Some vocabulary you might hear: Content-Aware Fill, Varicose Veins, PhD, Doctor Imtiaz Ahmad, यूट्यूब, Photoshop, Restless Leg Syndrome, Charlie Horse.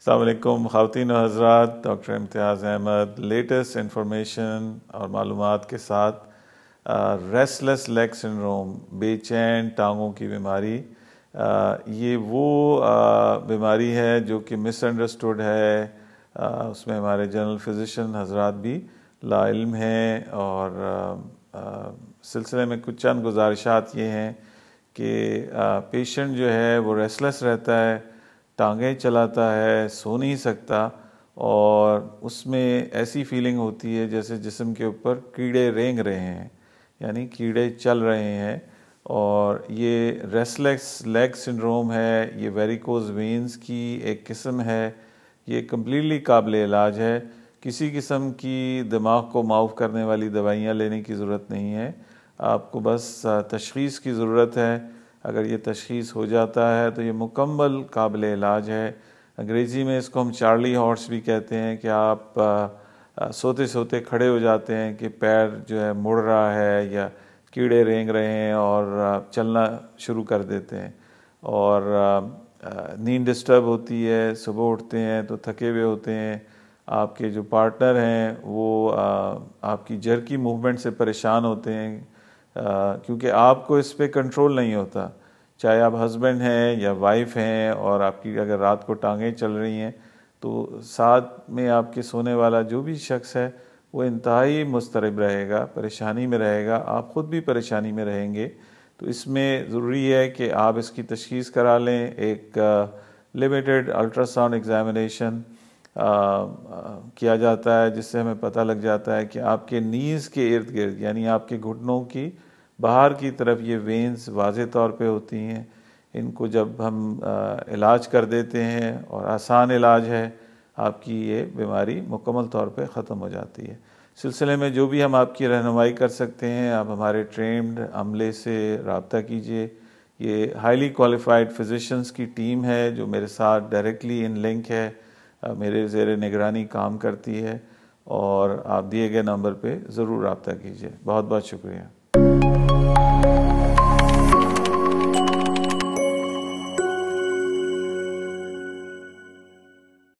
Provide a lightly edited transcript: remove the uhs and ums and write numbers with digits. अस्सलामु अलैकुम ख़वातीन और हज़रात, डॉक्टर इम्तियाज़ अहमद लेटेस्ट इन्फॉर्मेशन और मालूमात के साथ रेस्टलेस लेग सिंड्रोम, बेचैन टांगों की बीमारी, ये वो बीमारी है जो कि मिसअंडरस्टूड है। उसमें हमारे जनरल फिजिशन हजरात भी लाइल्म हैं और सिलसिले में कुछ चंद गुजारिशात ये हैं कि पेशेंट जो है वो रेस्टलेस रहता है, टांगें चलाता है, सो नहीं सकता और उसमें ऐसी फीलिंग होती है जैसे जिस्म के ऊपर कीड़े रेंग रहे हैं, यानी कीड़े चल रहे हैं। और ये रेस्टलेस लेग सिंड्रोम है, ये वेरिकोज वेन्स की एक किस्म है। ये कम्प्लीटली काबिल इलाज है, किसी किस्म की दिमाग को माउफ करने वाली दवाइयाँ लेने की ज़रूरत नहीं है। आपको बस तशख़ीस की ज़रूरत है। अगर ये तशख़ीस हो जाता है तो ये मुकम्मल काबिल इलाज है। अंग्रेज़ी में इसको हम चार्ली हॉर्स भी कहते हैं कि आप सोते सोते खड़े हो जाते हैं कि पैर जो है मुड़ रहा है या कीड़े रेंग रहे हैं और चलना शुरू कर देते हैं और नींद डिस्टर्ब होती है। सुबह उठते हैं तो थके हुए होते हैं, आपके जो पार्टनर हैं वो आपकी जर्की मूवमेंट से परेशान होते हैं क्योंकि आपको इस पे कंट्रोल नहीं होता। चाहे आप हस्बैंड हैं या वाइफ हैं और आपकी अगर रात को टांगें चल रही हैं तो साथ में आपके सोने वाला जो भी शख्स है वो इंतहाई मुस्तरब रहेगा, परेशानी में रहेगा, आप ख़ुद भी परेशानी में रहेंगे। तो इसमें ज़रूरी है कि आप इसकी तशख़ीस करा लें, एक लिमिटेड अल्ट्रासाउंड एग्ज़ामिनेशन किया जाता है जिससे हमें पता लग जाता है कि आपके नीज़ के इर्द गिर्द यानी आपके घुटनों की बाहर की तरफ ये वेंस वाज़े तौर पे होती हैं। इनको जब हम इलाज कर देते हैं और आसान इलाज है, आपकी ये बीमारी मुकम्मल तौर पे ख़त्म हो जाती है। सिलसिले में जो भी हम आपकी रहनुमाई कर सकते हैं, आप हमारे ट्रेंड अमले से रब्ता कीजिए। ये हाईली क्वालिफाइड फिजिशंस की टीम है जो मेरे साथ डायरेक्टली इन लिंक है, मेरे ज़ेर निगरानी काम करती है और आप दिए गए नंबर पे ज़रूर रब्ता कीजिए। बहुत बहुत शुक्रिया।